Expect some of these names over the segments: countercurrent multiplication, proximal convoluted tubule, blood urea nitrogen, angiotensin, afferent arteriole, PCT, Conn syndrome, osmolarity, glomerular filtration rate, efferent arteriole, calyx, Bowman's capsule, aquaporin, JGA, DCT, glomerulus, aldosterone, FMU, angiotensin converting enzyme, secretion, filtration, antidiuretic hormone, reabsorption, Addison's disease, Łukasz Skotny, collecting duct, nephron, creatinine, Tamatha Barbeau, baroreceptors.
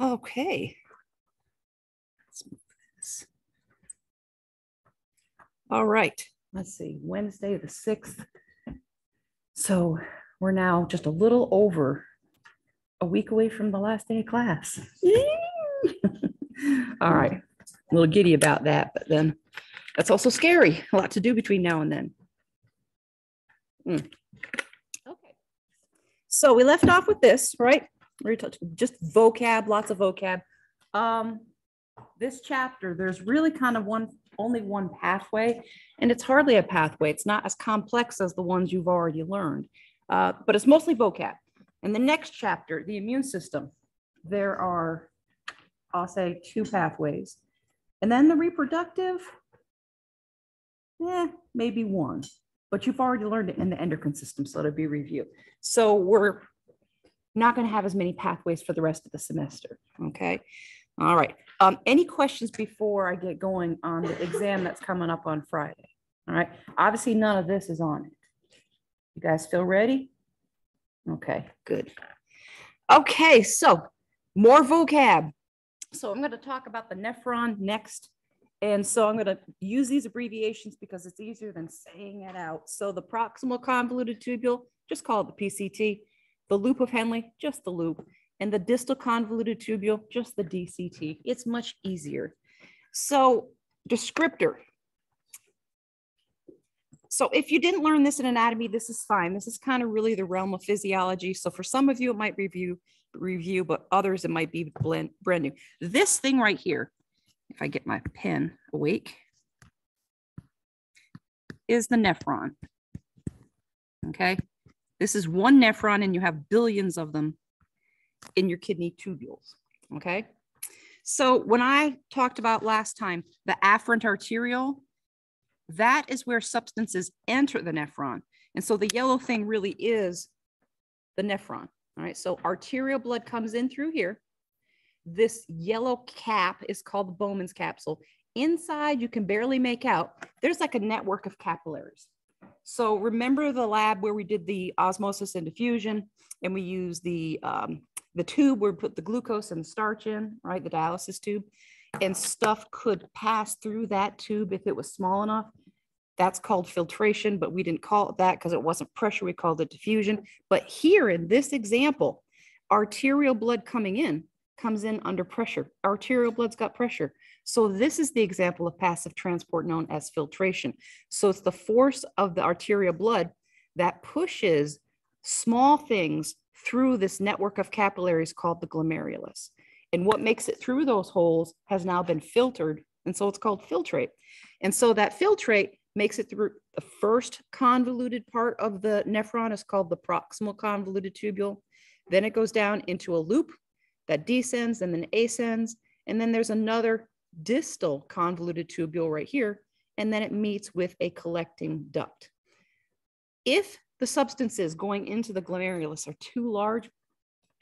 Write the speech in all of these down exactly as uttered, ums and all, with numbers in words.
Okay, let's move this. All right, let's see, Wednesday the sixth. So we're now just a little over a week away from the last day of class. All right, a little giddy about that, but then that's also scary. A lot to do between now and then. Mm. Okay, so we left off with this, right? We're just vocab, lots of vocab. Um, this chapter, there's really kind of one, only one pathway, and it's hardly a pathway. It's not as complex as the ones you've already learned, uh, but it's mostly vocab. And the next chapter, the immune system, there are, I'll say, two pathways. And then the reproductive, eh, maybe one, but you've already learned it in the endocrine system, so it'll be review. So we're not going to have as many pathways for the rest of the semester. Okay. All right. Um, any questions before I get going on the exam that's coming up on Friday? All right. Obviously, none of this is on it. You guys feel ready? Okay, good. Okay. So more vocab. So I'm going to talk about the nephron next. And so I'm going to use these abbreviations because it's easier than saying it out. So the proximal convoluted tubule, just call it the P C T. The loop of Henle, just the loop, and the distal convoluted tubule, just the D C T. It's much easier. So descriptor. So if you didn't learn this in anatomy, this is fine. This is kind of really the realm of physiology. So for some of you, it might review, review, but others, it might be blend, brand new. This thing right here, if I get my pen awake, is the nephron, okay? This is one nephron, and you have billions of them in your kidney tubules, okay? So when I talked about last time, the afferent arteriole, that is where substances enter the nephron. And so the yellow thing really is the nephron, all right? So arterial blood comes in through here. This yellow cap is called the Bowman's capsule. Inside, you can barely make out, there's like a network of capillaries. So remember the lab where we did the osmosis and diffusion, and we used the, um, the tube where we put the glucose and the starch in, right, the dialysis tube, and stuff could pass through that tube if it was small enough. That's called filtration, but we didn't call it that because it wasn't pressure, we called it diffusion. But here in this example, arterial blood coming in comes in under pressure. Arterial blood's got pressure. So this is the example of passive transport known as filtration. So it's the force of the arterial blood that pushes small things through this network of capillaries called the glomerulus. And what makes it through those holes has now been filtered. And so it's called filtrate. And so that filtrate makes it through the first convoluted part of the nephron is called the proximal convoluted tubule. Then it goes down into a loop that descends and then ascends. And then there's another distal convoluted tubule right here, and then it meets with a collecting duct. If the substances going into the glomerulus are too large,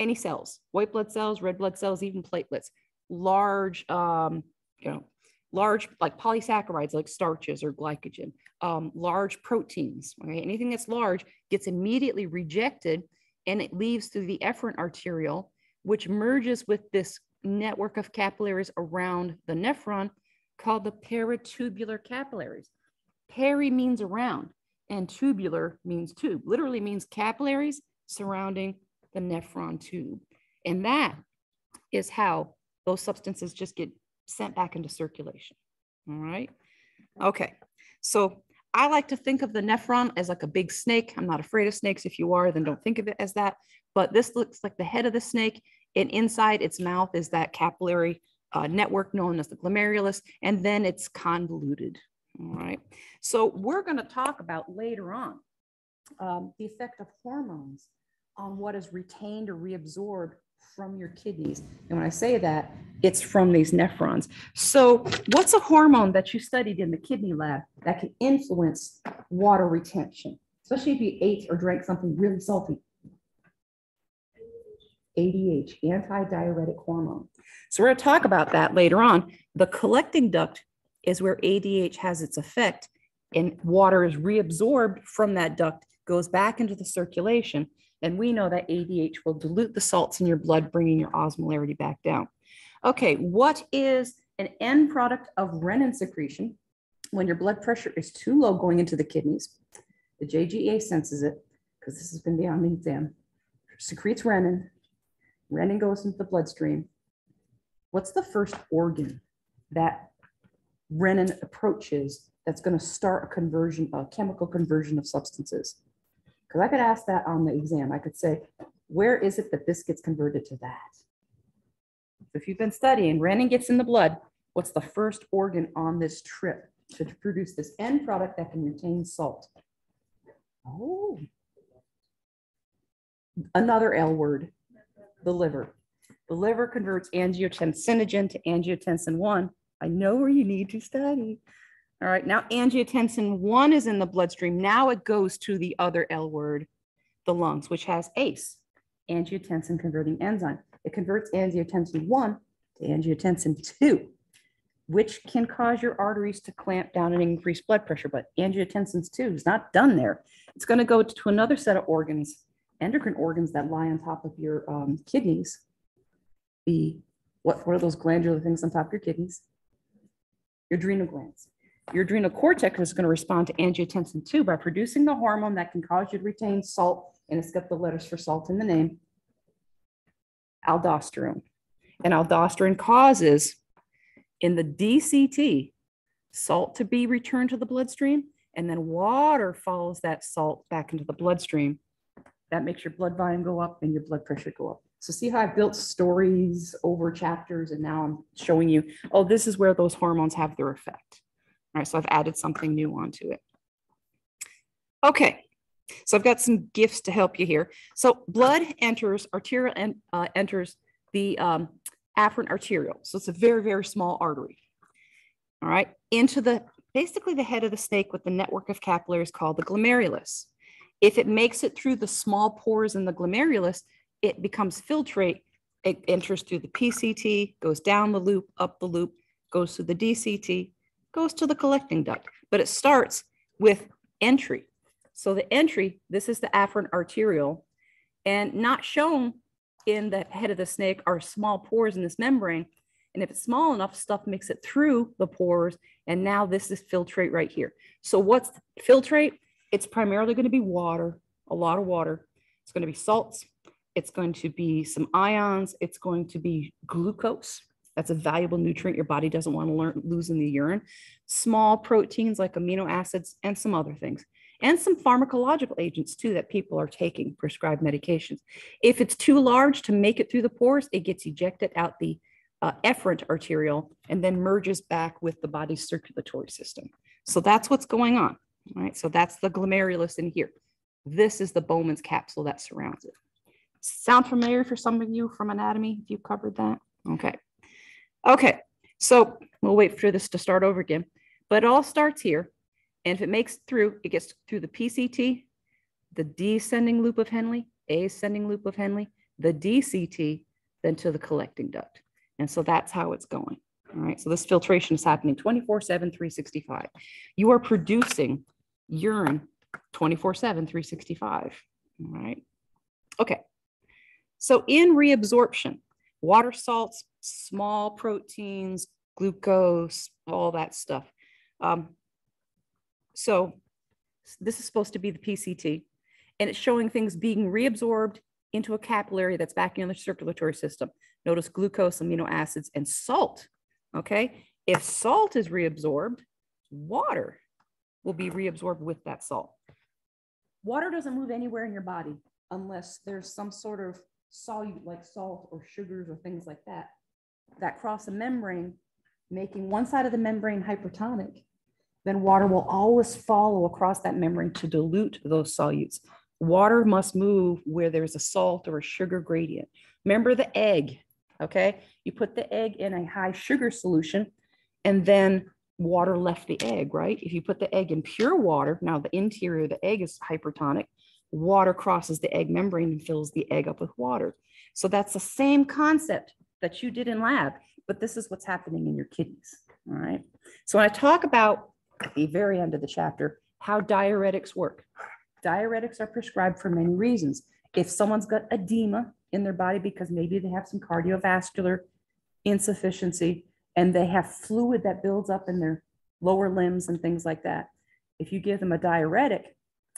any cells, white blood cells, red blood cells, even platelets, large, um, you know, large like polysaccharides like starches or glycogen, um, large proteins, okay? Anything that's large gets immediately rejected, and it leaves through the efferent arteriole, which merges with this network of capillaries around the nephron called the peritubular capillaries. Peri means around and tubular means tube, literally means capillaries surrounding the nephron tube. And that is how those substances just get sent back into circulation. All right. Okay. So I like to think of the nephron as like a big snake. I'm not afraid of snakes. If you are, then don't think of it as that. But this looks like the head of the snake. And inside its mouth is that capillary uh, network known as the glomerulus, and then it's convoluted, all right? So we're gonna talk about later on um, the effect of hormones on what is retained or reabsorbed from your kidneys. And when I say that, it's from these nephrons. So what's a hormone that you studied in the kidney lab that can influence water retention, especially if you ate or drank something really salty? A D H, antidiuretic hormone. So we're going to talk about that later on. The collecting duct is where A D H has its effect, and water is reabsorbed from that duct, goes back into the circulation. And we know that A D H will dilute the salts in your blood, bringing your osmolarity back down. Okay, what is an end product of renin secretion when your blood pressure is too low going into the kidneys? The J G A senses it, because this has been beyond an exam, secretes renin. Renin goes into the bloodstream. What's the first organ that renin approaches that's going to start a conversion, a chemical conversion of substances? Because I could ask that on the exam. I could say, where is it that this gets converted to that? If you've been studying, renin gets in the blood. What's the first organ on this trip to produce this end product that can retain salt? Oh, another L word, the liver. The liver converts angiotensinogen to angiotensin one. I know where you need to study. All right, now angiotensin one is in the bloodstream. Now it goes to the other L word, the lungs, which has A C E, angiotensin converting enzyme. It converts angiotensin one to angiotensin two, which can cause your arteries to clamp down and increase blood pressure. But angiotensin two is not done there. It's going to go to another set of organs, endocrine organs that lie on top of your um, kidneys. The what, what are those glandular things on top of your kidneys? Your adrenal glands. Your adrenal cortex is going to respond to angiotensin two by producing the hormone that can cause you to retain salt, and it's got the letters for salt in the name, aldosterone. And aldosterone causes, in the D C T, salt to be returned to the bloodstream, and then water follows that salt back into the bloodstream. That makes your blood volume go up and your blood pressure go up. So see how I built stories over chapters, and now I'm showing you, oh, this is where those hormones have their effect. All right, so I've added something new onto it. Okay, so I've got some gifts to help you here. So blood enters, arterial and uh, enters the um, afferent arteriole. So it's a very, very small artery. All right, into the, basically the head of the snake with the network of capillaries called the glomerulus. If it makes it through the small pores in the glomerulus, it becomes filtrate. It enters through the P C T, goes down the loop, up the loop, goes through the D C T, goes to the collecting duct, but it starts with entry. So the entry, this is the afferent arteriole, and not shown in the head of the snake are small pores in this membrane. And if it's small enough, stuff makes it through the pores. And now this is filtrate right here. So what's filtrate? It's primarily going to be water, a lot of water. It's going to be salts. It's going to be some ions. It's going to be glucose. That's a valuable nutrient your body doesn't want to learn, lose in the urine. Small proteins like amino acids and some other things. And some pharmacological agents too that people are taking, prescribed medications. If it's too large to make it through the pores, it gets ejected out the uh, efferent arteriole and then merges back with the body's circulatory system. So that's what's going on, right? So that's the glomerulus in here. This is the Bowman's capsule that surrounds it. Sound familiar for some of you from anatomy, if you covered that? Okay. Okay, so we'll wait for this to start over again, but it all starts here. And if it makes it through, it gets through the P C T, the descending loop of Henle, ascending loop of Henle, the D C T, then to the collecting duct. And so that's how it's going. All right, so this filtration is happening twenty-four seven, three sixty-five. You are producing urine twenty-four seven, three sixty-five, all right? Okay, so in reabsorption, water salts, small proteins, glucose, all that stuff. Um, so this is supposed to be the P C T, and it's showing things being reabsorbed into a capillary that's back in the circulatory system. Notice glucose, amino acids, and salt, okay? If salt is reabsorbed, water will be reabsorbed with that salt. Water doesn't move anywhere in your body unless there's some sort of solute like salt or sugars or things like that, that cross a membrane, making one side of the membrane hypertonic, then water will always follow across that membrane to dilute those solutes. Water must move where there's a salt or a sugar gradient. Remember the egg, okay? You put the egg in a high sugar solution and then water left the egg, right? If you put the egg in pure water, now the interior of the egg is hypertonic, water crosses the egg membrane and fills the egg up with water. So that's the same concept that you did in lab, but this is what's happening in your kidneys, all right? So when I talk about, at the very end of the chapter, how diuretics work. Diuretics are prescribed for many reasons. If someone's got edema in their body because maybe they have some cardiovascular insufficiency and they have fluid that builds up in their lower limbs and things like that, if you give them a diuretic,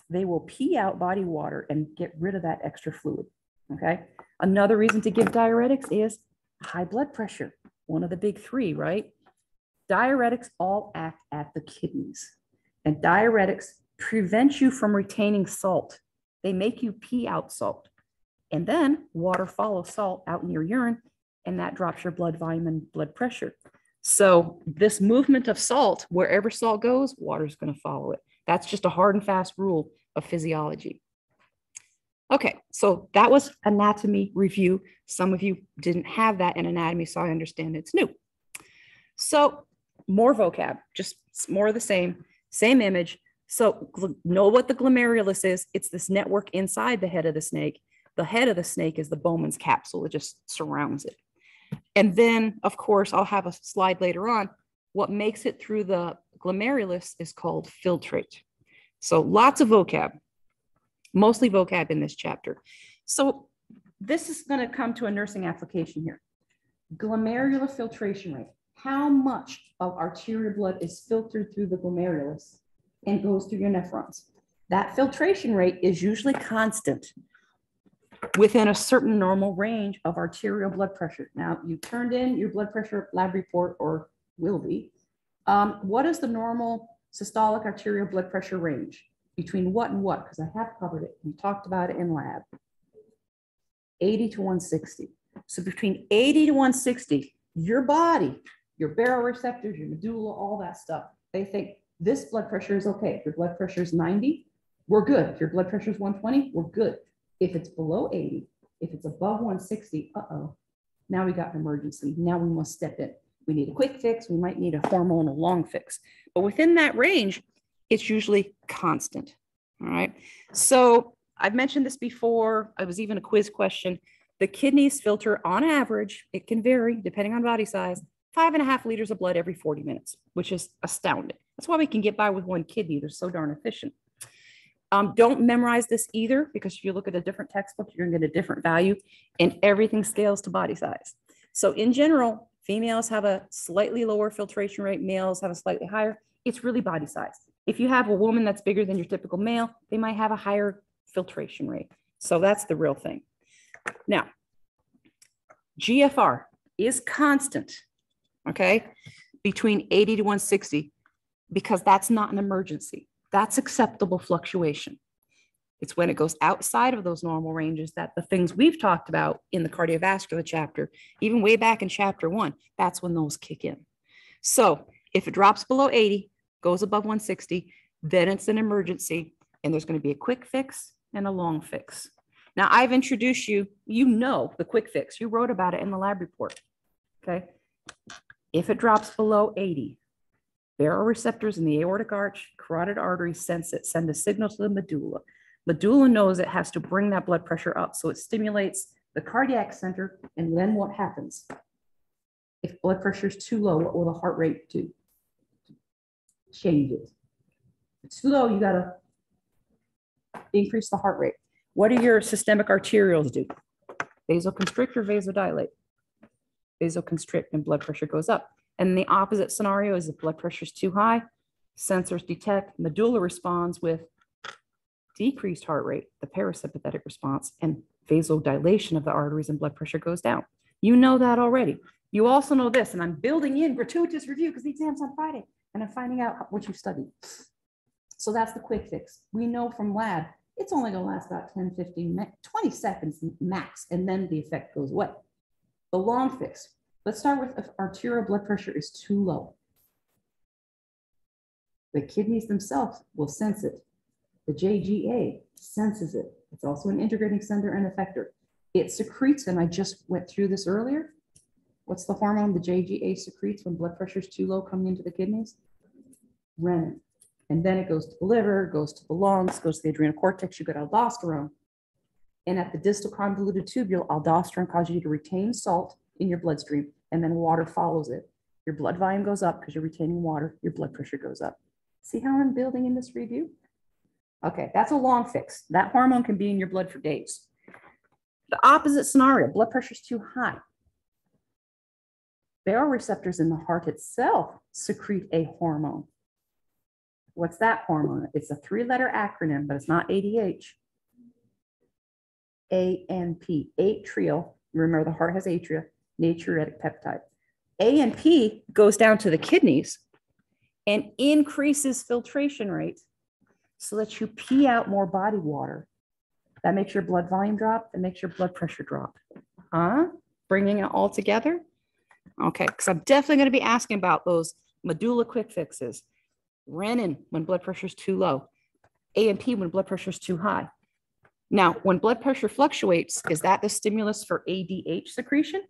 they will pee out body water and get rid of that extra fluid, okay? Another reason to give diuretics is high blood pressure, one of the big three, right? Diuretics all act at the kidneys, and diuretics prevent you from retaining salt. They make you pee out salt, and then water follows salt out in your urine, and that drops your blood volume and blood pressure. So this movement of salt, wherever salt goes, water's going to follow it. That's just a hard and fast rule of physiology. Okay, so that was anatomy review. Some of you didn't have that in anatomy, so I understand it's new. So more vocab, just more of the same, same image. So know what the glomerulus is. It's this network inside the head of the snake. The head of the snake is the Bowman's capsule. It just surrounds it. And then, of course, I'll have a slide later on. What makes it through the glomerulus is called filtrate. So lots of vocab, mostly vocab in this chapter. So this is going to come to a nursing application here. Glomerular filtration rate. How much of arterial blood is filtered through the glomerulus and goes through your nephrons? That filtration rate is usually constant within a certain normal range of arterial blood pressure. Now, you turned in your blood pressure lab report, or will be. Um, what is the normal systolic arterial blood pressure range? Between what and what? Because I have covered it. We talked about it in lab. eighty to one sixty. So between eighty to one sixty, your body, your baroreceptors, your medulla, all that stuff, they think this blood pressure is okay. If your blood pressure is ninety, we're good. If your blood pressure is one twenty, we're good. If it's below eighty, if it's above one sixty, uh-oh, now we got an emergency. Now we must step in. We need a quick fix. We might need a hormonal long fix. But within that range, it's usually constant, all right? So I've mentioned this before. It was even a quiz question. The kidneys filter, on average, it can vary depending on body size, five and a half liters of blood every forty minutes, which is astounding. That's why we can get by with one kidney. They're so darn efficient. Um, don't memorize this either, because if you look at a different textbook, you're going to get a different value, and everything scales to body size. So in general, females have a slightly lower filtration rate. Males have a slightly higher. It's really body size. If you have a woman that's bigger than your typical male, they might have a higher filtration rate. So that's the real thing. Now, G F R is constant, okay, between eighty to one sixty, because that's not an emergency. That's acceptable fluctuation. It's when it goes outside of those normal ranges that the things we've talked about in the cardiovascular chapter, even way back in chapter one, that's when those kick in. So if it drops below eighty, goes above one sixty, then it's an emergency, and there's going to be a quick fix and a long fix. Now, I've introduced you, you know, the quick fix. You wrote about it in the lab report, okay? If it drops below eighty, baroreceptors in the aortic arch, carotid artery sense it, send a signal to the medulla. Medulla knows it has to bring that blood pressure up, so it stimulates the cardiac center, and then what happens? If blood pressure is too low, what will the heart rate do? Change it. If it's too low, you gotta increase the heart rate. What do your systemic arterioles do? Vasoconstrict or vasodilate? Vasoconstrict, and blood pressure goes up. And the opposite scenario is if blood pressure is too high, sensors detect, medulla responds with decreased heart rate, the parasympathetic response, and vasodilation of the arteries, and blood pressure goes down. You know that already. You also know this, and I'm building in gratuitous review because the exam's on Friday, and I'm finding out what you've studied. So that's the quick fix. We know from lab, it's only going to last about ten, fifteen, twenty seconds max, and then the effect goes away. The long fix. Let's start with if arterial blood pressure is too low. The kidneys themselves will sense it. The J G A senses it. It's also an integrating sender and effector. It secretes, and I just went through this earlier. What's the hormone the J G A secretes when blood pressure is too low coming into the kidneys? Renin. And then it goes to the liver, goes to the lungs, goes to the adrenal cortex, you get aldosterone. And at the distal convoluted tubule, aldosterone causes you to retain salt in your bloodstream, and then water follows it. Your blood volume goes up because you're retaining water, your blood pressure goes up. See how I'm building in this review? Okay, that's a long fix. That hormone can be in your blood for days. The opposite scenario, blood pressure is too high. Baroreceptors in the heart itself secrete a hormone. What's that hormone? It's a three-letter acronym, but it's not A D H. A N P, atrial, remember the heart has atria, natriuretic peptide. A N P goes down to the kidneys and increases filtration rate so that you pee out more body water. That makes your blood volume drop, that makes your blood pressure drop. Huh? Bringing it all together? Okay, because I'm definitely going to be asking about those medulla quick fixes. Renin when blood pressure is too low. A N P when blood pressure is too high. Now, when blood pressure fluctuates, is that the stimulus for A D H secretion?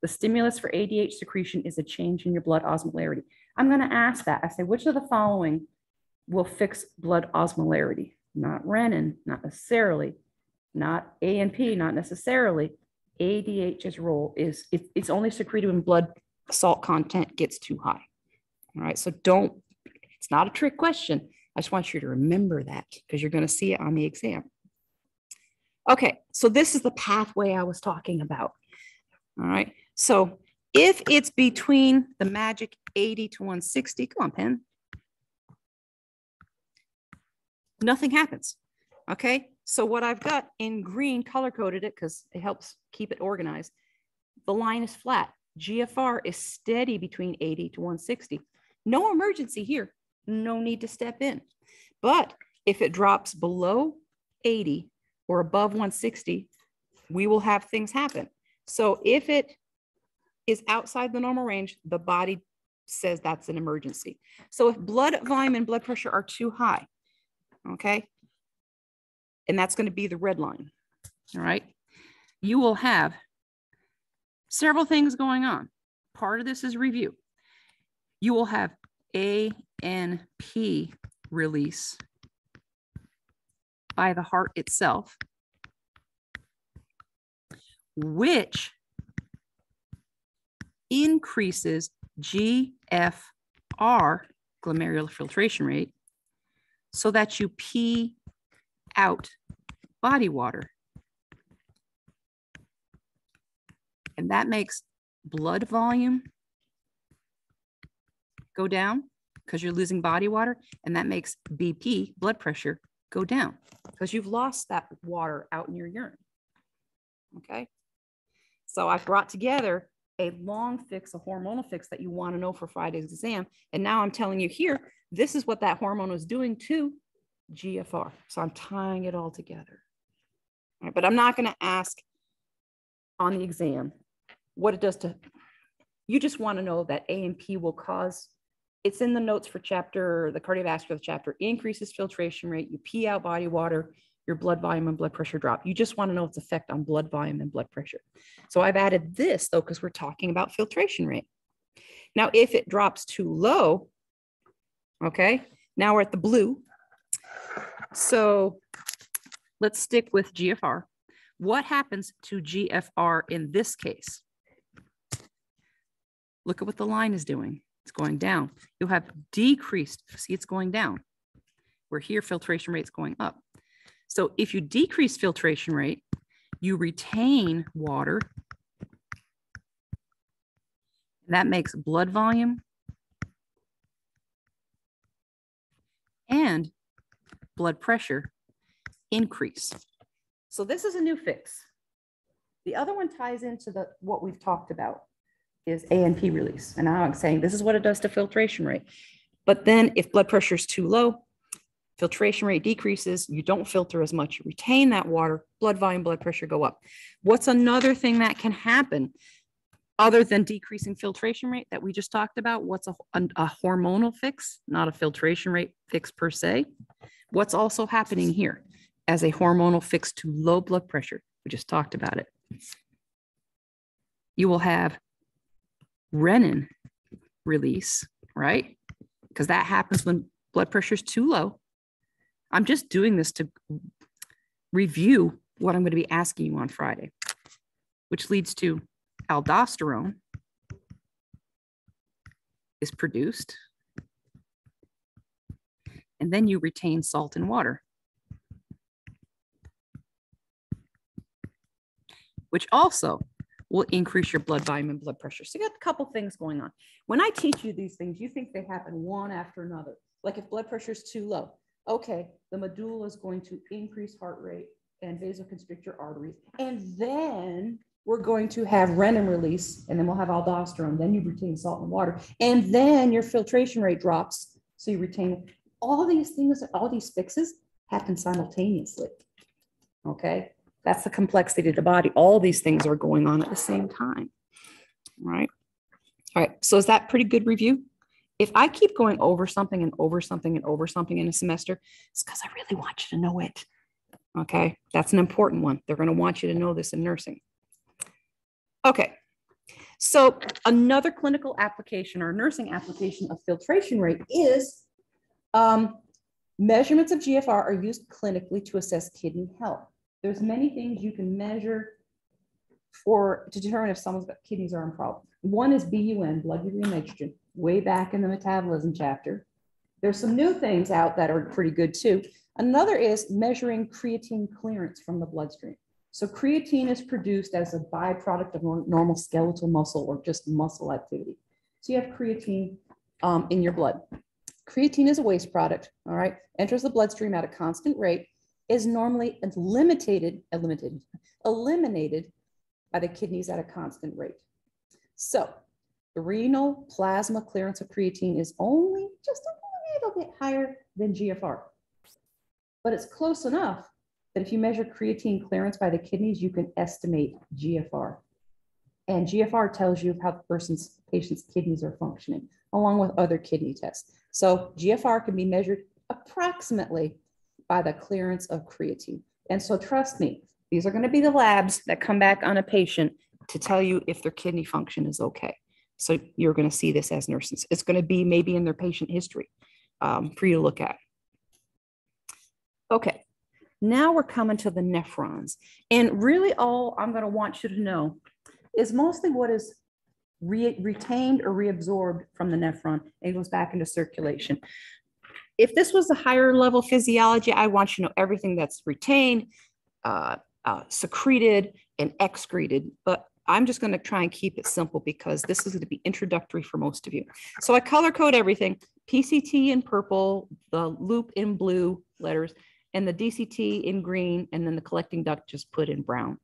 The stimulus for A D H secretion is a change in your blood osmolarity. I'm going to ask that. I say, which of the following will fix blood osmolarity? Not renin, not necessarily. Not A N P, not necessarily. A D H's role is it, it's only secreted when blood salt content gets too high. All right, so don't, it's not a trick question. I just want you to remember that because you're going to see it on the exam. Okay, so this is the pathway I was talking about. All right, so if it's between the magic eighty to one sixty, come on, pen, nothing happens. Okay, so what I've got in green, color-coded it because it helps keep it organized. The line is flat. G F R is steady between eighty to one sixty. No emergency here. No need to step in. But if it drops below eighty or above one sixty, we will have things happen. So if it is outside the normal range, the body says that's an emergency. So if blood volume and blood pressure are too high, okay, and that's going to be the red line, all right, you will have several things going on. Part of this is review. You will have A N P release by the heart itself, which increases G F R, glomerular filtration rate, so that you pee out body water. And that makes blood volume go down because you're losing body water. And that makes B P, blood pressure, go down because you've lost that water out in your urine. Okay. So I've brought together a long fix, a hormonal fix that you want to know for Friday's exam. And now I'm telling you here, this is what that hormone is doing to G F R. So I'm tying it all together. All right, but I'm not going to ask on the exam what it does to, you just want to know that A N P will cause, it's in the notes for chapter, the cardiovascular chapter, increases filtration rate, you pee out body water, your blood volume and blood pressure drop. You just want to know its effect on blood volume and blood pressure. So I've added this though, because we're talking about filtration rate. Now, if it drops too low, okay, now we're at the blue. So let's stick with G F R. What happens to G F R in this case? Look at what the line is doing. It's going down. You'll have decreased, see it's going down. We're here, filtration rate's going up. So if you decrease filtration rate, you retain water. That makes blood volume and blood pressure increase. So this is a new fix. The other one ties into the what we've talked about is A N P release. And now I'm saying this is what it does to filtration rate. But then if blood pressure is too low, filtration rate decreases, you don't filter as much, you retain that water, blood volume, blood pressure go up. What's another thing that can happen? other than decreasing filtration rate that we just talked about, what's a, a hormonal fix, not a filtration rate fix per se. What's also happening here as a hormonal fix to low blood pressure? We just talked about it. You will have renin release, right? Because that happens when blood pressure is too low. I'm just doing this to review what I'm going to be asking you on Friday, which leads to aldosterone is produced, and then you retain salt and water, which also will increase your blood volume and blood pressure. So you got a couple things going on. When I teach you these things, you think they happen one after another. Like if blood pressure is too low, okay, the medulla is going to increase heart rate and vasoconstrict your arteries, and then we're going to have renin release, and then we'll have aldosterone, then you retain salt and water, and then your filtration rate drops, so you retain. All these things, all these fixes happen simultaneously, okay? That's the complexity of the body. All these things are going on at the same time, right? All right, so is that pretty good review? If I keep going over something and over something and over something in a semester, it's because I really want you to know it, okay? That's an important one. They're gonna want you to know this in nursing. Okay, so another clinical application or nursing application of filtration rate is um, measurements of G F R are used clinically to assess kidney health. There's many things you can measure for to determine if someone's kidneys are in problem. One is B U N, blood urea nitrogen, way back in the metabolism chapter. There's some new things out that are pretty good too. Another is measuring creatine clearance from the bloodstream. So creatine is produced as a byproduct of normal skeletal muscle or just muscle activity. So you have creatine um, in your blood. Creatine is a waste product, all right? Enters the bloodstream at a constant rate, is normally eliminated, eliminated, eliminated by the kidneys at a constant rate. So the renal plasma clearance of creatine is only just a little bit higher than G F R, but it's close enough that if you measure creatine clearance by the kidneys, you can estimate G F R. And G F R tells you how the person's patient's kidneys are functioning, along with other kidney tests. So G F R can be measured approximately by the clearance of creatine. And so trust me, these are going to be the labs that come back on a patient to tell you if their kidney function is okay. So you're going to see this as nurses. It's going to be maybe in their patient history um, for you to look at. Okay. Now we're coming to the nephrons, and really all I'm going to want you to know is mostly what is re retained or reabsorbed from the nephron and goes back into circulation. If this was a higher level physiology, I want you to know everything that's retained, uh, uh, secreted, and excreted, but I'm just going to try and keep it simple because this is going to be introductory for most of you. So I color code everything, P C T in purple, the loop in blue letters, and the D C T in green, and then the collecting duct just put in brown.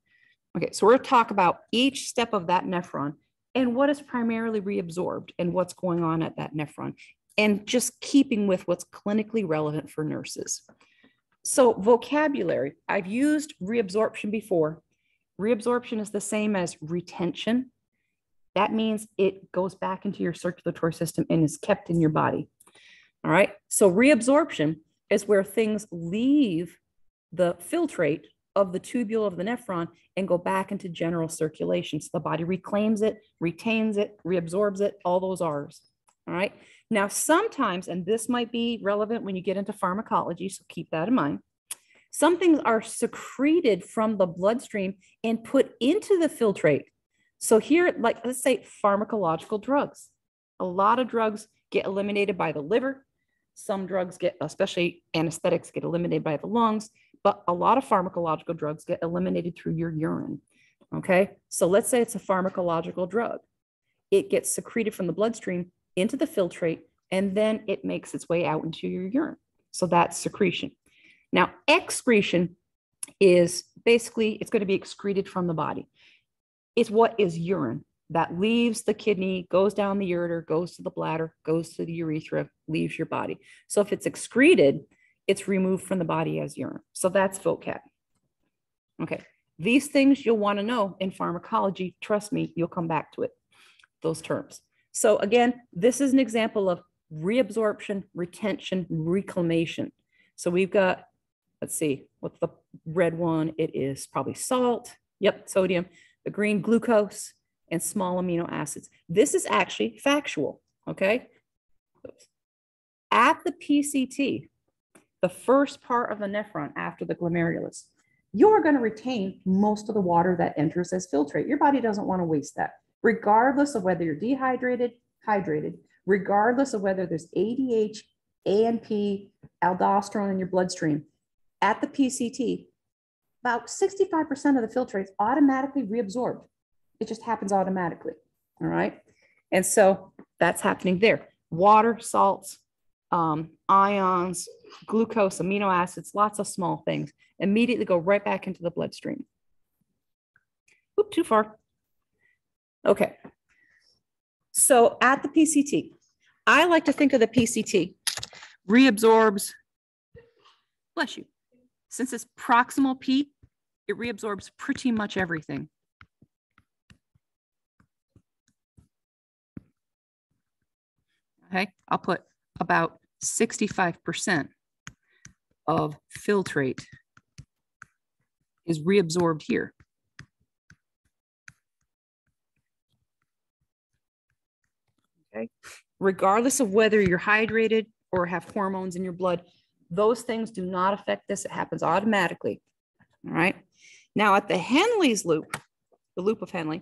Okay, so we're gonna talk about each step of that nephron and what is primarily reabsorbed and what's going on at that nephron, and just keeping with what's clinically relevant for nurses. So vocabulary, I've used reabsorption before. Reabsorption is the same as retention. That means it goes back into your circulatory system and is kept in your body. All right, so reabsorption is where things leave the filtrate of the tubule of the nephron and go back into general circulation. So the body reclaims it, retains it, reabsorbs it, all those R's, all right? Now, sometimes, and this might be relevant when you get into pharmacology, so keep that in mind, some things are secreted from the bloodstream and put into the filtrate. So here, like let's say pharmacological drugs. A lot of drugs get eliminated by the liver. Some drugs get, especially anesthetics, get eliminated by the lungs, but a lot of pharmacological drugs get eliminated through your urine, okay? So let's say it's a pharmacological drug. It gets secreted from the bloodstream into the filtrate, and then it makes its way out into your urine. So that's secretion. Now, excretion is basically, it's going to be excreted from the body. It's what is urine. That leaves the kidney, goes down the ureter, goes to the bladder, goes to the urethra, leaves your body. So if it's excreted, it's removed from the body as urine. So that's vocab. Okay, these things you'll want to know in pharmacology. Trust me, you'll come back to it. those terms. So again, this is an example of reabsorption, retention, reclamation. So we've got, let's see, what's the red one? It is probably salt. Yep, sodium. The green, glucose, and small amino acids. This is actually factual, okay? Oops. At the P C T, the first part of the nephron after the glomerulus, you're going to retain most of the water that enters as filtrate. Your body doesn't want to waste that, regardless of whether you're dehydrated, hydrated, regardless of whether there's A D H, A N P, aldosterone in your bloodstream. At the P C T, about sixty-five percent of the filtrate's automatically reabsorbed. It just happens automatically, all right? And so that's happening there. Water, salts, um, ions, glucose, amino acids, lots of small things, immediately go right back into the bloodstream. Oop, too far. Okay. So at the P C T, I like to think of the P C T reabsorbs, bless you. Since it's proximal P, it reabsorbs pretty much everything. Okay, I'll put about sixty-five percent of filtrate is reabsorbed here. Okay, regardless of whether you're hydrated or have hormones in your blood, those things do not affect this. It happens automatically, all right? Now at the Henle's loop, the loop of Henle,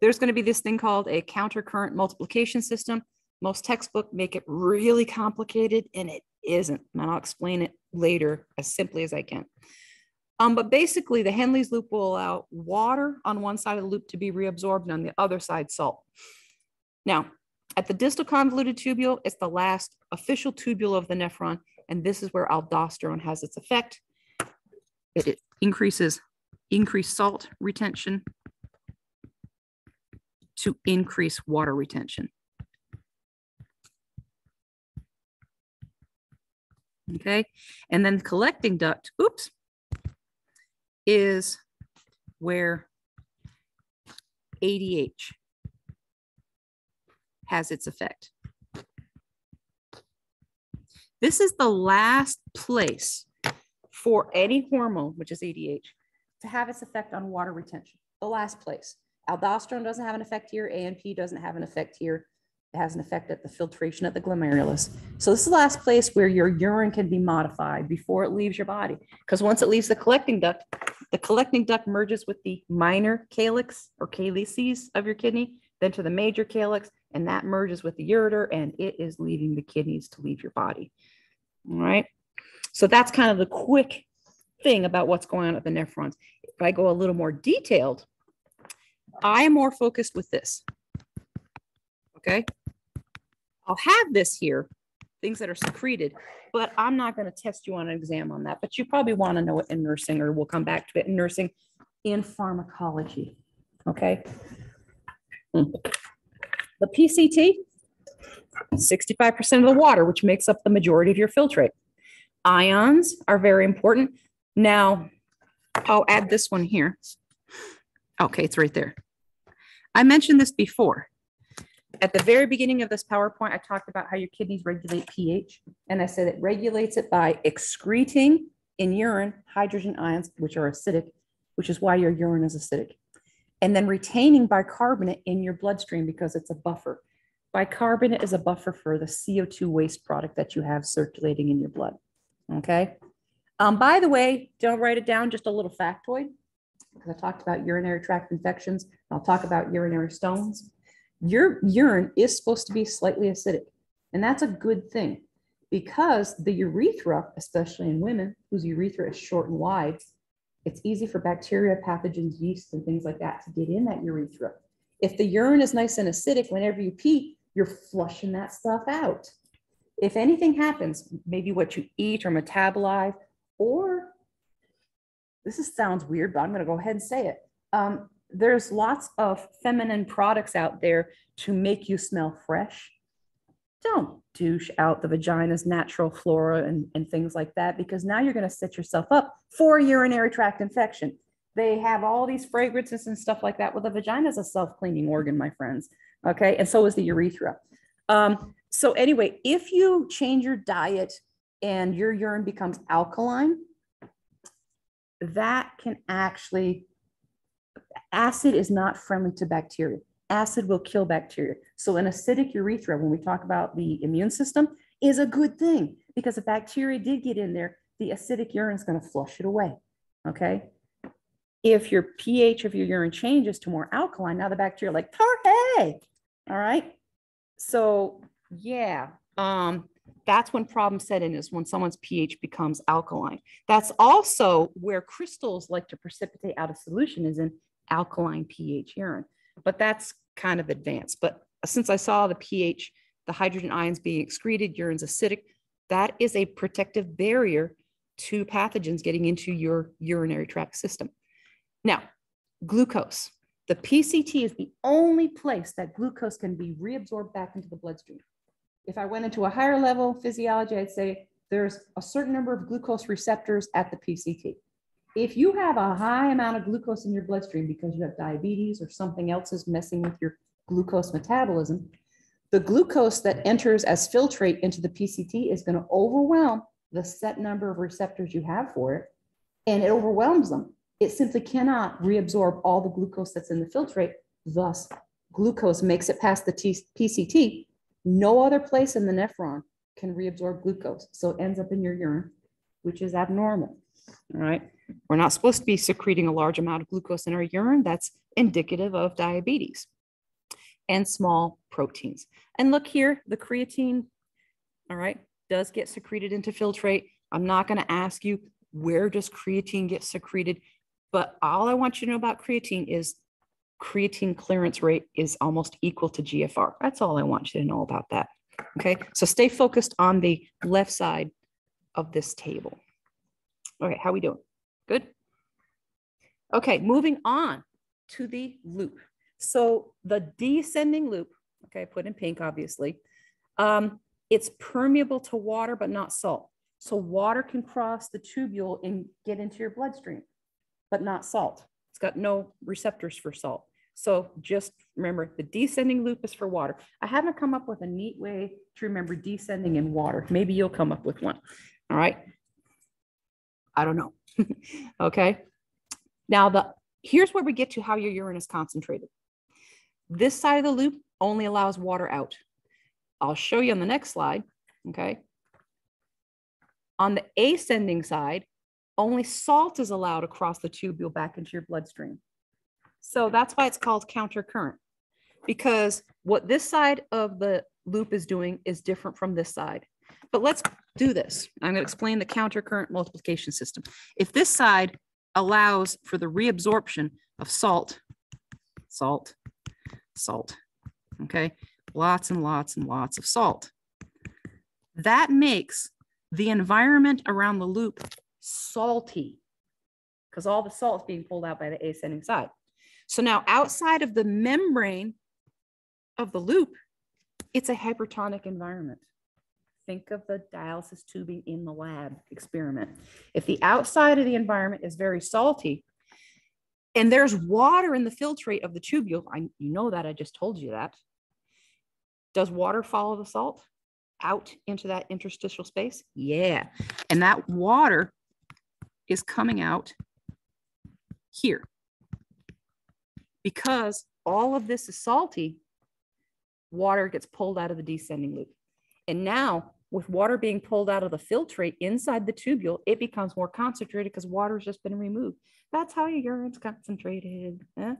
there's going to be this thing called a countercurrent multiplication system. Most textbooks make it really complicated, and it isn't. And I'll explain it later as simply as I can. Um, but basically, the Henle's loop will allow water on one side of the loop to be reabsorbed, and on the other side, salt. Now, at the distal convoluted tubule, it's the last official tubule of the nephron. And this is where aldosterone has its effect. It increases increased salt retention to increase water retention. Okay, and then the collecting duct, oops, is where A D H has its effect. This is the last place for any hormone, which is A D H, to have its effect on water retention. The last place. Aldosterone doesn't have an effect here. A N P doesn't have an effect here. It has an effect at the filtration at the glomerulus. So this is the last place where your urine can be modified before it leaves your body. Because once it leaves the collecting duct, the collecting duct merges with the minor calyx or calyces of your kidney, then to the major calyx, and that merges with the ureter, and it is leaving the kidneys to leave your body. All right. So that's kind of the quick thing about what's going on at the nephrons. If I go a little more detailed, I am more focused with this. Okay. I'll have this here, things that are secreted, but I'm not going to test you on an exam on that. But you probably want to know it in nursing, or we'll come back to it in nursing, in pharmacology. Okay. Hmm. The P C T, sixty-five percent of the water, which makes up the majority of your filtrate. Ions are very important. Now, I'll add this one here. Okay, it's right there. I mentioned this before. At the very beginning of this PowerPoint, I talked about how your kidneys regulate pH, and I said it regulates it by excreting in urine hydrogen ions, which are acidic, which is why your urine is acidic. And then retaining bicarbonate in your bloodstream because it's a buffer. Bicarbonate is a buffer for the C O two waste product that you have circulating in your blood, okay? Um, by the way, don't write it down, just a little factoid, because I talked about urinary tract infections, and I'll talk about urinary stones. Your urine is supposed to be slightly acidic, and that's a good thing, because the urethra, especially in women whose urethra is short and wide, it's easy for bacteria, pathogens, yeast, and things like that to get in that urethra. If the urine is nice and acidic, whenever you pee, you're flushing that stuff out. If anything happens, maybe what you eat or metabolize, or this is, sounds weird, but I'm going to go ahead and say it. Um, there's lots of feminine products out there to make you smell fresh. Don't douche out the vagina's natural flora and, and things like that, because now you're going to set yourself up for urinary tract infection. They have all these fragrances and stuff like that. Well, the vagina is a self-cleaning organ, my friends. Okay. And so is the urethra. Um, so anyway, if you change your diet and your urine becomes alkaline, that can actually, acid is not friendly to bacteria. Acid will kill bacteria. So an acidic urethra, when we talk about the immune system, is a good thing, because if bacteria did get in there, the acidic urine is going to flush it away. Okay. If your pH of your urine changes to more alkaline, now the bacteria are like, hey, all right. So yeah, um, that's when problems set in, is when someone's pH becomes alkaline. That's also where crystals like to precipitate out of solution, is in alkaline pH urine, but that's kind of advanced. But since I saw the pH, the hydrogen ions being excreted, urine's acidic, that is a protective barrier to pathogens getting into your urinary tract system. Now, glucose. The P C T is the only place that glucose can be reabsorbed back into the bloodstream. If I went into a higher level physiology, I'd say there's a certain number of glucose receptors at the P C T. If you have a high amount of glucose in your bloodstream because you have diabetes or something else is messing with your glucose metabolism, the glucose that enters as filtrate into the P C T is going to overwhelm the set number of receptors you have for it, and it overwhelms them. It simply cannot reabsorb all the glucose that's in the filtrate. Thus, glucose makes it past the P C T. No other place in the nephron can reabsorb glucose. So it ends up in your urine, which is abnormal. All right. We're not supposed to be secreting a large amount of glucose in our urine. That's indicative of diabetes. And small proteins. And look here, the creatine, all right, does get secreted into filtrate. I'm not going to ask you, where does creatine get secreted? But all I want you to know about creatine is creatine clearance rate is almost equal to G F R. That's all I want you to know about that. Okay, so stay focused on the left side of this table. All right, how we doing? Good? Okay, moving on to the loop. So the descending loop, okay, put in pink, obviously, um, it's permeable to water, but not salt. So water can cross the tubule and get into your bloodstream, but not salt. It's got no receptors for salt. So just remember, the descending loop is for water. I haven't come up with a neat way to remember descending in water. Maybe you'll come up with one. All right. I don't know. Okay. Now the here's where we get to how your urine is concentrated. This side of the loop only allows water out. I'll show you on the next slide. Okay. On the ascending side, only salt is allowed across the tubule back into your bloodstream. So that's why it's called countercurrent, because what this side of the loop is doing is different from this side. But let's do this. I'm going to explain the countercurrent multiplication system. If this side allows for the reabsorption of salt, salt, salt, okay, lots and lots and lots of salt, that makes the environment around the loop salty, because all the salt is being pulled out by the ascending side. So now outside of the membrane of the loop, it's a hypertonic environment. Think of the dialysis tubing in the lab experiment. If the outside of the environment is very salty and there's water in the filtrate of the tubule, I, you know that, I just told you that. Does water follow the salt out into that interstitial space? Yeah. And that water is coming out here. Because all of this is salty, water gets pulled out of the descending loop. And now with water being pulled out of the filtrate inside the tubule, it becomes more concentrated because water has just been removed. That's how your urine's concentrated. Eh?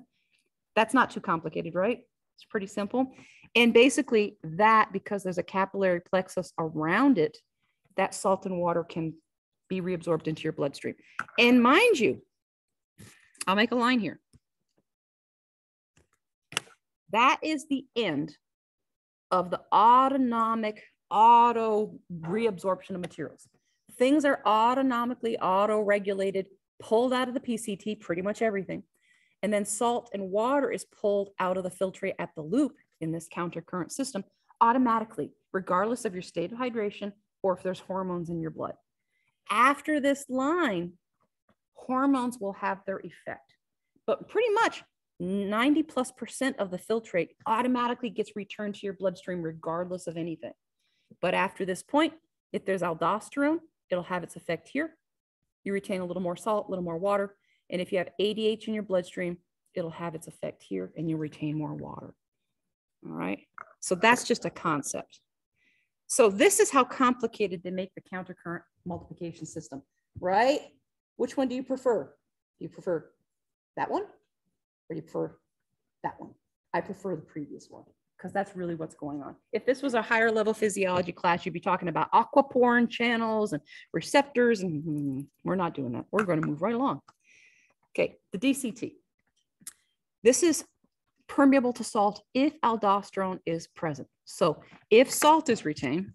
That's not too complicated, right? It's pretty simple. And basically that, because there's a capillary plexus around it, that salt and water can be reabsorbed into your bloodstream. And mind you, I'll make a line here. That is the end of the autonomic auto reabsorption of materials. Things are autonomically auto-regulated, pulled out of the P C T, pretty much everything. And then salt and water is pulled out of the filtrate at the loop in this countercurrent system automatically, regardless of your state of hydration or if there's hormones in your blood. After this line, hormones will have their effect, but pretty much ninety plus percent of the filtrate automatically gets returned to your bloodstream regardless of anything. But after this point, if there's aldosterone, it'll have its effect here. You retain a little more salt, a little more water. And if you have A D H in your bloodstream, it'll have its effect here and you'll retain more water. All right. So that's just a concept. So this is how complicated they make the countercurrent multiplication system, right? Which one do you prefer? Do you prefer that one? Or do you prefer that one? I prefer the previous one because that's really what's going on. If this was a higher level physiology class, you'd be talking about aquaporin channels and receptors, and hmm, we're not doing that. We're going to move right along. Okay, the D C T. This is permeable to salt if aldosterone is present. So if salt is retained,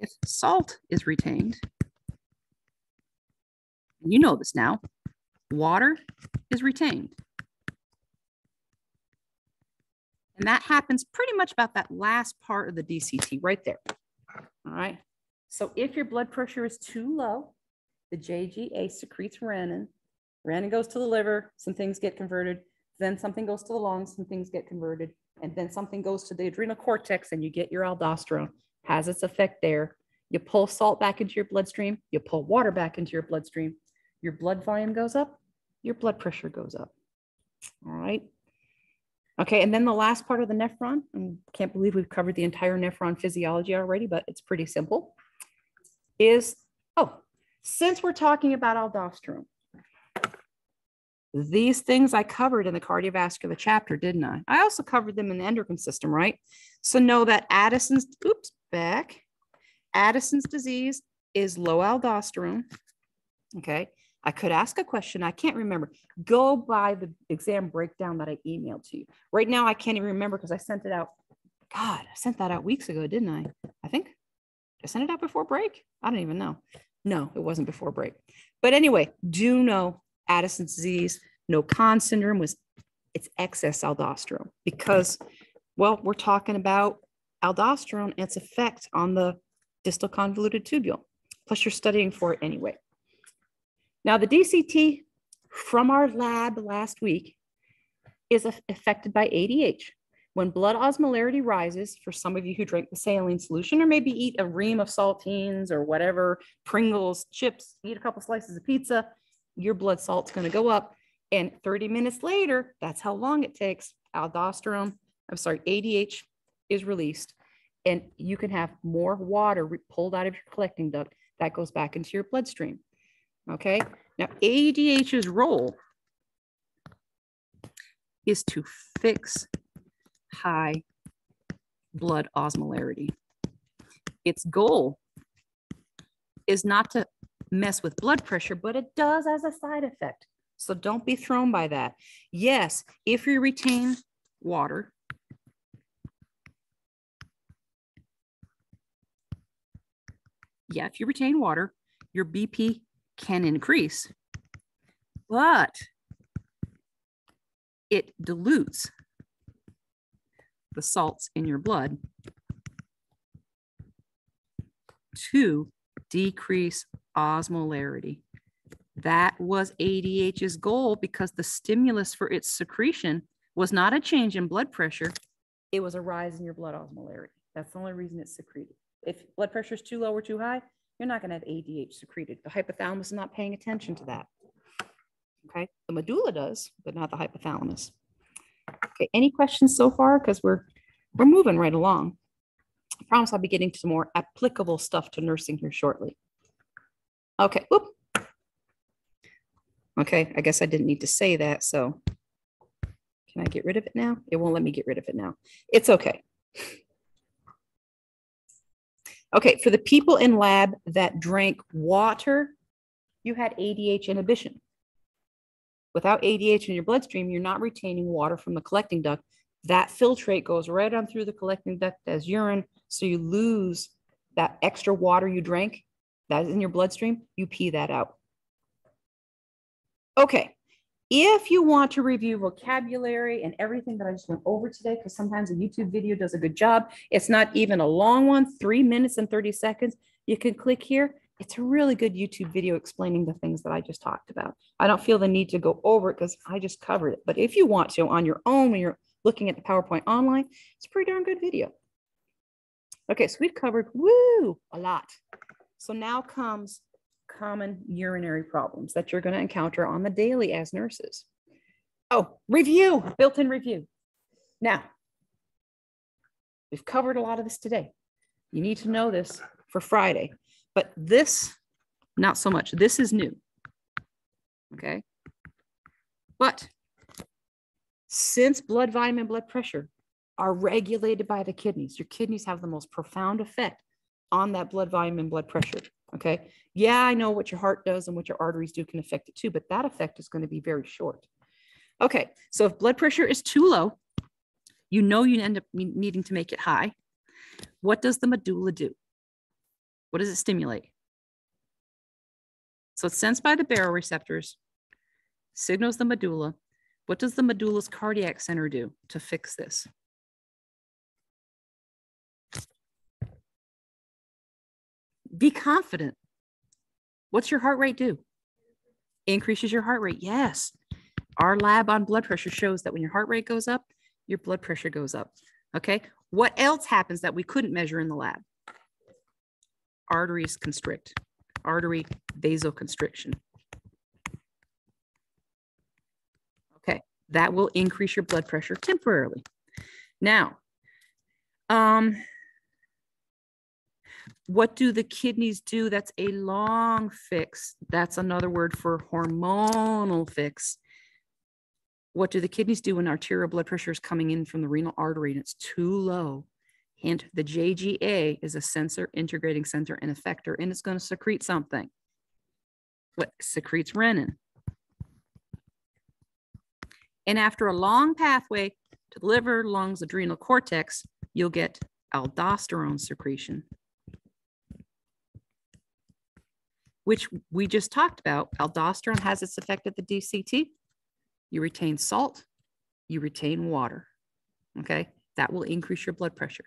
if salt is retained, you know this now, water is retained. And that happens pretty much about that last part of the D C T right there. All right. So if your blood pressure is too low, the J G A secretes renin. Renin goes to the liver. Some things get converted. Then something goes to the lungs. Some things get converted. And then something goes to the adrenal cortex and you get your aldosterone. Has its effect there. You pull salt back into your bloodstream. You pull water back into your bloodstream. Your blood volume goes up. Your blood pressure goes up. All right. Okay. And then the last part of the nephron, I can't believe we've covered the entire nephron physiology already, but it's pretty simple, is, oh, since we're talking about aldosterone, these things I covered in the cardiovascular chapter, didn't I? I also covered them in the endocrine system, right? So know that Addison's, oops, back. Addison's disease is low aldosterone. Okay. I could ask a question. I can't remember. Go by the exam breakdown that I emailed to you. Right now, I can't even remember because I sent it out. God, I sent that out weeks ago, didn't I? I think I sent it out before break. I don't even know. No, it wasn't before break. But anyway, do know Addison's disease, no Conn syndrome was it's excess aldosterone because, well, we're talking about aldosterone and its effect on the distal convoluted tubule. Plus, you're studying for it anyway. Now, the D C T from our lab last week is affected by A D H. When blood osmolarity rises, for some of you who drink the saline solution or maybe eat a ream of saltines or whatever, Pringles, chips, eat a couple slices of pizza, your blood salt's going to go up. And thirty minutes later, that's how long it takes, aldosterone, I'm sorry, A D H is released. And you can have more water pulled out of your collecting duct that goes back into your bloodstream. Okay, now A D H's role is to fix high blood osmolarity. Its goal is not to mess with blood pressure, but it does as a side effect. So don't be thrown by that. Yes, if you retain water, yeah, if you retain water, your B P can increase, but it dilutes the salts in your blood to decrease osmolarity. That was A D H's goal because the stimulus for its secretion was not a change in blood pressure. It was a rise in your blood osmolarity. That's the only reason it's secreted. If blood pressure is too low or too high, you're not going to have A D H secreted. The hypothalamus is not paying attention to that. Okay. The medulla does, but not the hypothalamus. Okay. Any questions so far? Because we're, we're moving right along. I promise I'll be getting to some more applicable stuff to nursing here shortly. Okay. Oop. Okay. I guess I didn't need to say that. So can I get rid of it now? It won't let me get rid of it now. It's okay. Okay, for the people in lab that drank water, you had A D H inhibition. Without A D H in your bloodstream, you're not retaining water from the collecting duct. That filtrate goes right on through the collecting duct as urine, so you lose that extra water you drank that is in your bloodstream, you pee that out. Okay, if you want to review vocabulary and everything that I just went over today, because sometimes a YouTube video does a good job, it's not even a long one, three minutes and thirty seconds, you can click here it's a really good YouTube video explaining the things that I just talked about. I don't feel the need to go over it because I just covered it. But if you want to on your own, when you're looking at the PowerPoint online, it's a pretty darn good video. Okay, so we've covered, woo, a lot. So now comes common urinary problems that you're going to encounter on the daily as nurses. Oh, review, built-in review. Now, we've covered a lot of this today. You need to know this for Friday. But this, not so much. This is new, okay? But since blood volume and blood pressure are regulated by the kidneys, your kidneys have the most profound effect on that blood volume and blood pressure, okay? Yeah, I know what your heart does and what your arteries do can affect it too, but that effect is going to be very short. Okay, so if blood pressure is too low, you know you end up needing to make it high. What does the medulla do? What does it stimulate? So it's sensed by the baroreceptors, signals the medulla. What does the medulla's cardiac center do to fix this? Be confident. What's your heart rate do? Increases your heart rate. Yes. Our lab on blood pressure shows that when your heart rate goes up, your blood pressure goes up. Okay. What else happens that we couldn't measure in the lab? Arteries constrict, artery vasoconstriction. Okay, that will increase your blood pressure temporarily. Now, um, what do the kidneys do? That's a long fix. That's another word for hormonal fix. What do the kidneys do when arterial blood pressure is coming in from the renal artery and it's too low? Hint, the J G A is a sensor, integrating sensor and effector, and it's going to secrete something. What secretes renin. And after a long pathway to the liver, lungs, adrenal cortex, you'll get aldosterone secretion, which we just talked about. Aldosterone has its effect at the D C T. You retain salt, you retain water, okay? That will increase your blood pressure.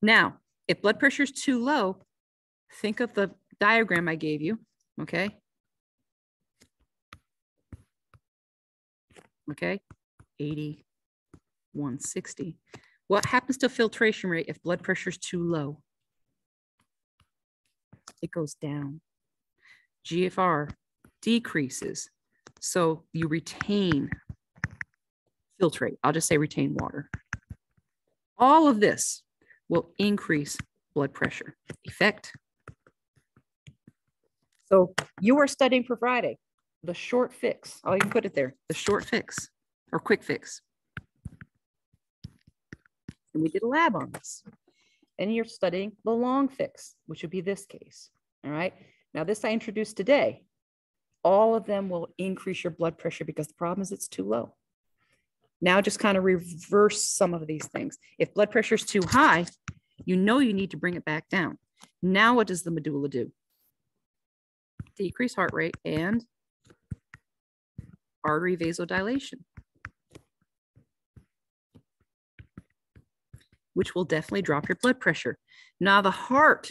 Now, if blood pressure is too low, think of the diagram I gave you, okay? Okay, eighty, one sixty. What happens to filtration rate if blood pressure is too low? It goes down. G F R decreases, so you retain filtrate. I'll just say retain water. All of this will increase blood pressure effect. So you are studying for Friday, the short fix. Oh, you can put it there, the short fix or quick fix. And we did a lab on this. And you're studying the long fix, which would be this case, all right? Now this I introduced today. All of them will increase your blood pressure because the problem is it's too low. Now just kind of reverse some of these things. If blood pressure is too high, you know you need to bring it back down. Now what does the medulla do? Decrease heart rate and artery vasodilation, which will definitely drop your blood pressure. Now the heart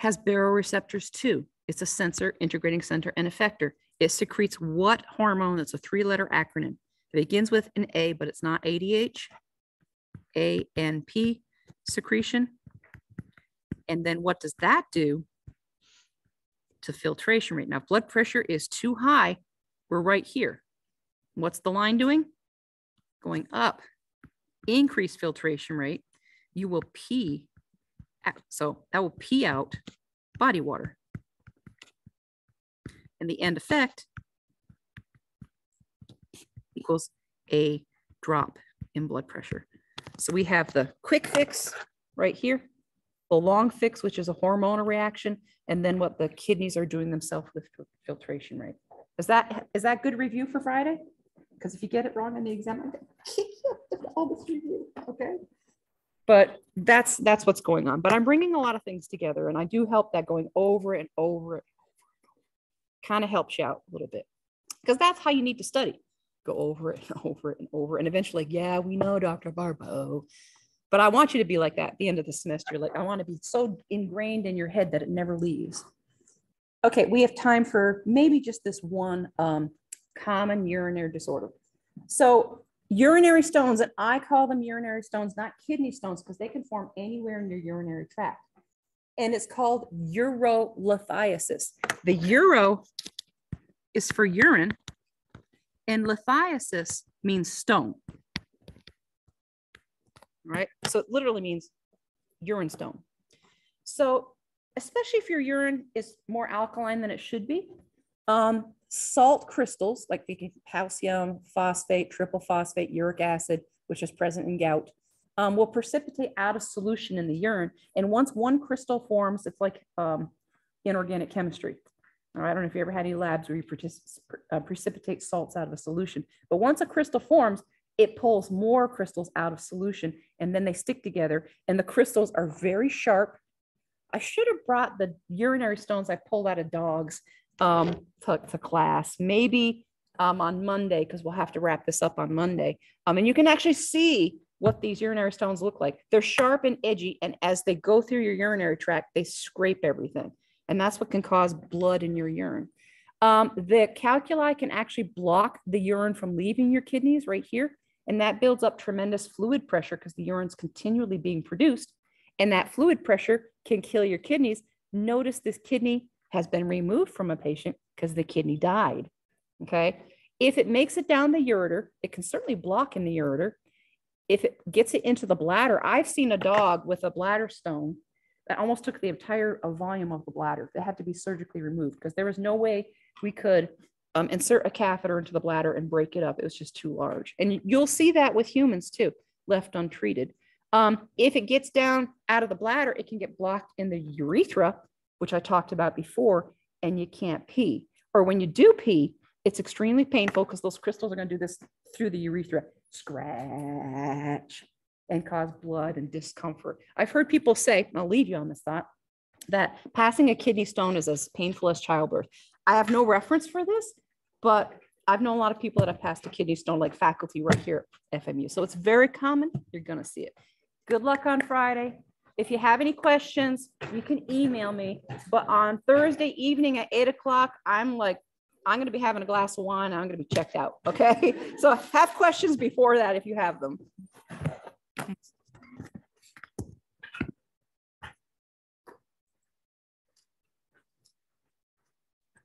has baroreceptors too. It's a sensor, integrating center, and effector. It secretes what hormone? That's a three-letter acronym. It begins with an A, but it's not A D H, A N P secretion. And then what does that do to filtration rate? Now, if blood pressure is too high, we're right here. What's the line doing? Going up. Increase filtration rate. You will pee out. So that will pee out body water. And the end effect equals a drop in blood pressure. So we have the quick fix right here, the long fix, which is a hormonal reaction, and then what the kidneys are doing themselves with filtration rate. Is that is that good review for Friday? Because if you get it wrong on the exam, I'm going to kick you after all this review, okay? But that's that's what's going on. But I'm bringing a lot of things together, and I do help that going over and over. It kind of helps you out a little bit because that's how you need to study. Go over it and over it and over. And eventually, yeah, we know Doctor Barbeau. But I want you to be like that at the end of the semester. Like I want to be so ingrained in your head that it never leaves. Okay, we have time for maybe just this one um, common urinary disorder. So urinary stones, and I call them urinary stones, not kidney stones, because they can form anywhere in your urinary tract. And it's called urolithiasis. The uro is for urine, and lithiasis means stone, right? So it literally means urine stone. So especially if your urine is more alkaline than it should be, um, salt crystals like the calcium, phosphate, triple phosphate, uric acid, which is present in gout, um, will precipitate out of solution in the urine. And once one crystal forms, it's like um, inorganic chemistry. All right, I don't know if you ever had any labs where you uh, precipitate salts out of a solution, but once a crystal forms, it pulls more crystals out of solution, and then they stick together, and the crystals are very sharp. I should have brought the urinary stones I pulled out of dogs um, to, to class, maybe um, on Monday, because we'll have to wrap this up on Monday. Um, and you can actually see what these urinary stones look like. They're sharp and edgy, and as they go through your urinary tract, they scrape everything. And that's what can cause blood in your urine. Um, the calculi can actually block the urine from leaving your kidneys right here. And that builds up tremendous fluid pressure because the urine's continually being produced. And that fluid pressure can kill your kidneys. Notice this kidney has been removed from a patient because the kidney died, okay? If it makes it down the ureter, it can certainly block in the ureter. If it gets it into the bladder, I've seen a dog with a bladder stone that almost took the entire volume of the bladder. That had to be surgically removed because there was no way we could um, insert a catheter into the bladder and break it up. It was just too large. And you'll see that with humans too, left untreated. Um, if it gets down out of the bladder, it can get blocked in the urethra, which I talked about before, and you can't pee. Or when you do pee, it's extremely painful because those crystals are going to do this through the urethra, scratch, and cause blood and discomfort. I've heard people say, and I'll leave you on this thought, that passing a kidney stone is as painful as childbirth. I have no reference for this, but I've known a lot of people that have passed a kidney stone, like faculty right here at F M U. So it's very common. You're going to see it. Good luck on Friday. If you have any questions, you can email me. But on Thursday evening at eight o'clock, I'm like, I'm going to be having a glass of wine. I'm going to be checked out. Okay. So have questions before that if you have them. Thanks.